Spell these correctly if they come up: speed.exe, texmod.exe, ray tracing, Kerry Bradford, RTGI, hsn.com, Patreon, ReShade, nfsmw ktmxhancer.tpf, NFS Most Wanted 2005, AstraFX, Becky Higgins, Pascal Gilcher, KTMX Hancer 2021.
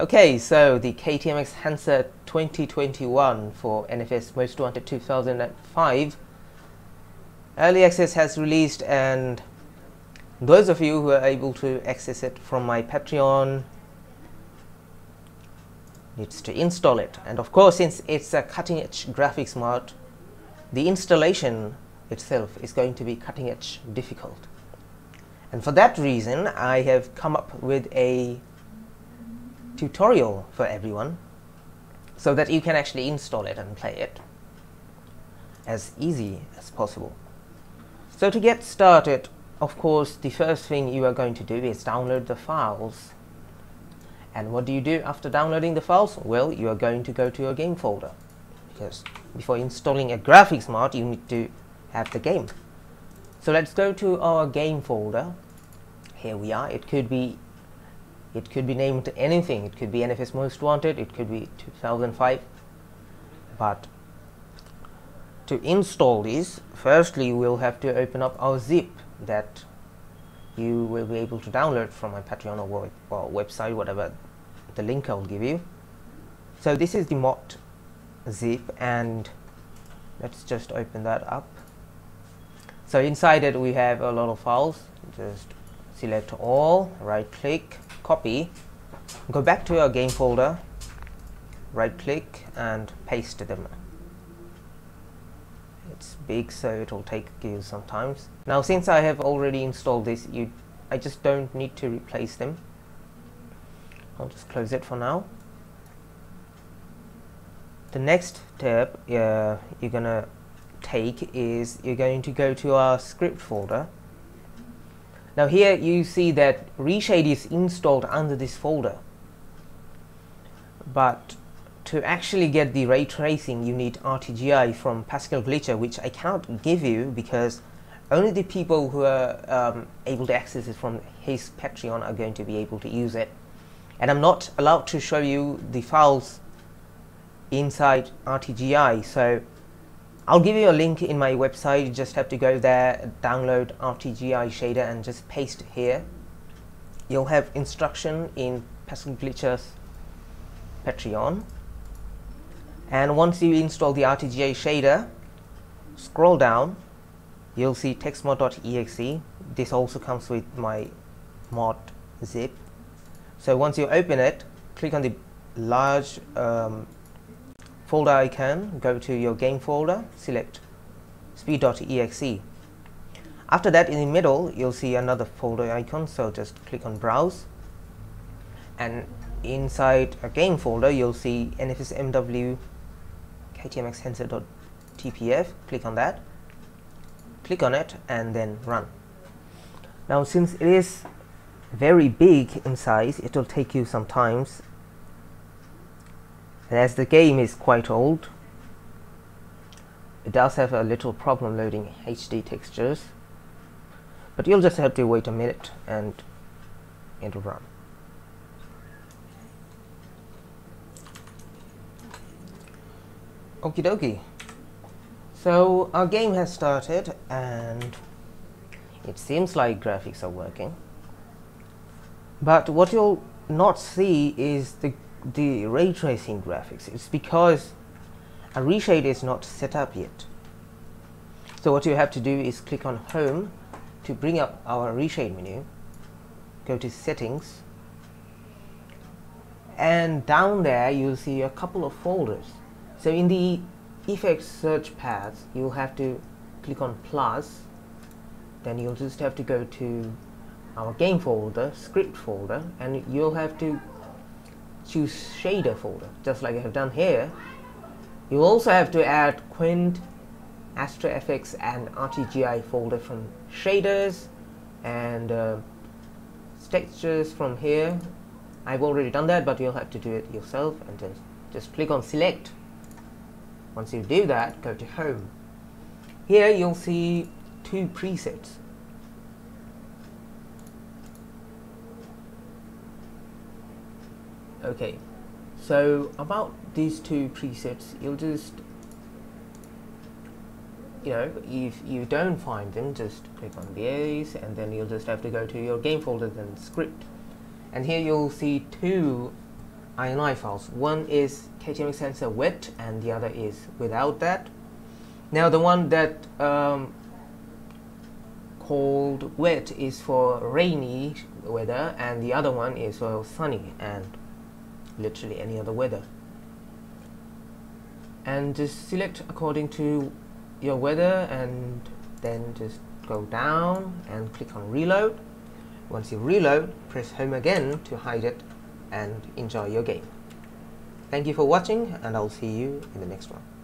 Okay, so the KTMX Hancer 2021 for NFS Most Wanted 2005 Early Access has released, and those of you who are able to access it from my Patreon needs to install it. And of course, since it's a cutting-edge graphics mod, the installation itself is going to be cutting-edge difficult. And for that reason, I have come up with a tutorial for everyone so that you can actually install it and play it as easy as possible. So to get started, of course, the first thing you are going to do is download the files. And what do you do after downloading the files? Well, you are going to go to your game folder, because before installing a graphics mod you need to have the game. So let's go to our game folder. Here we are. It could be named anything. It could be NFS Most Wanted, it could be 2005. But to install these, firstly we'll have to open up our zip that you will be able to download from my Patreon or website, whatever the link I'll give you. So this is the mod zip, and let's just open that up. So inside it we have a lot of files. Just select all, right click, copy, go back to your game folder, right click and paste them. It's big, so it'll take you sometimes. Now, since I have already installed this, I just don't need to replace them. I'll just close it for now. The next step you're gonna take is you're going to go to our script folder. Now here you see that ReShade is installed under this folder, but to actually get the ray tracing you need RTGI from Pascal Gilcher, which I cannot give you because only the people who are able to access it from his Patreon are going to be able to use it, and I'm not allowed to show you the files inside RTGI. So I'll give you a link in my website. You just have to go there, download RTGI shader and just paste it here. You'll have instruction in Pascal Gilcher's Patreon. And once you install the RTGI shader, scroll down, you'll see texmod.exe. This also comes with my mod zip. So once you open it, click on the large folder icon, go to your game folder, select speed.exe. After that, in the middle you'll see another folder icon, so just click on browse, and inside a game folder you'll see nfsmw ktmxhancer.tpf. Click on that, click on it and then run. Now, since it is very big in size, it will take you some time. And as the game is quite old, it does have a little problem loading HD textures, but you'll just have to wait a minute and it'll run. Okie dokie. So our game has started and it seems like graphics are working, but what you'll not see is the ray tracing graphics. It's because a reshade is not set up yet. So what you have to do is click on home to bring up our reshade menu, go to settings, and down there you'll see a couple of folders. So in the effects search path you'll have to click on plus, then you'll just have to go to our game folder, script folder, and you'll have to choose shader folder, just like I have done here. You also have to add Quint, AstraFX and RTGI folder from shaders and textures from here. I've already done that, but you'll have to do it yourself, and then just click on select. Once you do that, go to home. Here you'll see two presets. Okay, so about these two presets, you'll just, if you don't find them, just click on these, and then you'll just have to go to your game folder, then script, and here you'll see two INI files. One is KTMX Hancer wet and the other is without that. Now the one that called wet is for rainy weather and the other one is for sunny and literally any other weather. And just select according to your weather and then just go down and click on reload. Once you reload, press home again to hide it and enjoy your game. Thank you for watching and I'll see you in the next one.